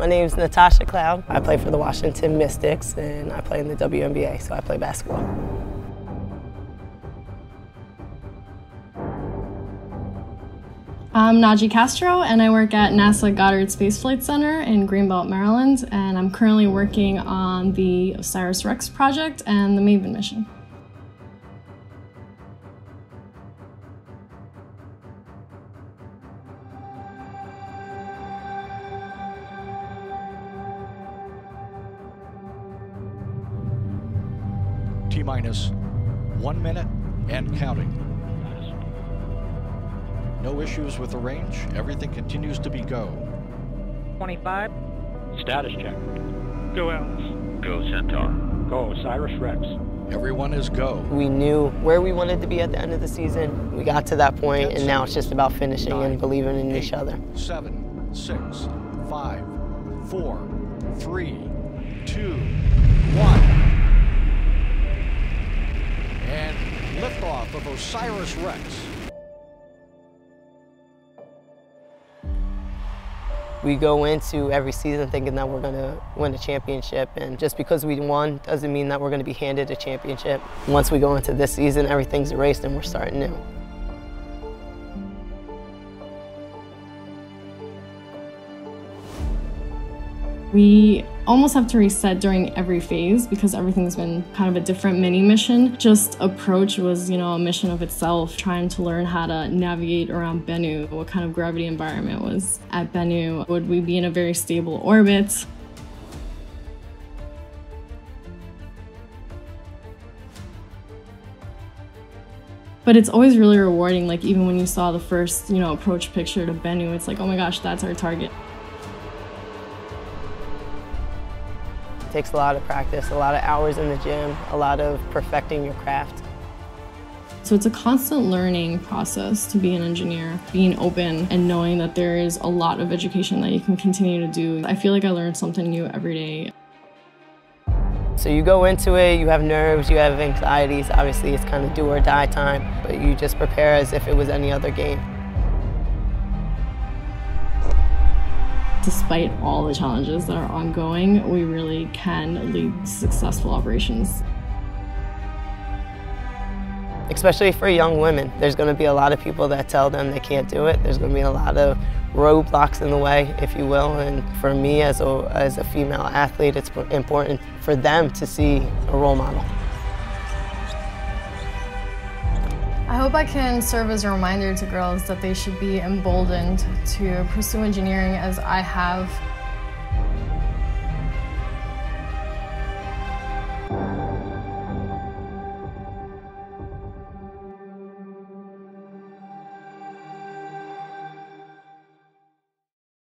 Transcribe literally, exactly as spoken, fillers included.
My name's Natasha Cloud. I play for the Washington Mystics, and I play in the W N B A, so I play basketball. I'm Nayi Castro, and I work at NASA Goddard Space Flight Center in Greenbelt, Maryland, and I'm currently working on the OSIRIS-REx project and the MAVEN mission. T-minus one minute and counting. No issues with the range. Everything continues to be go. twenty-five. Status check. Go Alice. Go Centaur. Go OSIRIS-REx. Everyone is go. We knew where we wanted to be at the end of the season. We got to that point, and seconds. Now it's just about finishing Nine, and believing in eight, each other. Seven, six, five, four, three, two, one. And liftoff of OSIRIS-REx. We go into every season thinking that we're going to win a championship, and just because we won doesn't mean that we're going to be handed a championship. Once we go into this season, everything's erased and we're starting new. We almost have to reset during every phase because everything's been kind of a different mini mission. Just approach was, you know, a mission of itself, trying to learn how to navigate around Bennu, what kind of gravity environment was at Bennu, would we be in a very stable orbit? But it's always really rewarding, like even when you saw the first, you know, approach picture to Bennu, it's like, oh my gosh, that's our target. It takes a lot of practice, a lot of hours in the gym, a lot of perfecting your craft. So it's a constant learning process to be an engineer, being open and knowing that there is a lot of education that you can continue to do. I feel like I learn something new every day. So you go into it, you have nerves, you have anxieties. Obviously it's kind of do or die time, but you just prepare as if it was any other game. Despite all the challenges that are ongoing, we really can lead successful operations. Especially for young women, there's going to be a lot of people that tell them they can't do it. There's going to be a lot of roadblocks in the way, if you will. And for me, as a, as a female athlete, it's important for them to see a role model. I hope I can serve as a reminder to girls that they should be emboldened to pursue engineering as I have.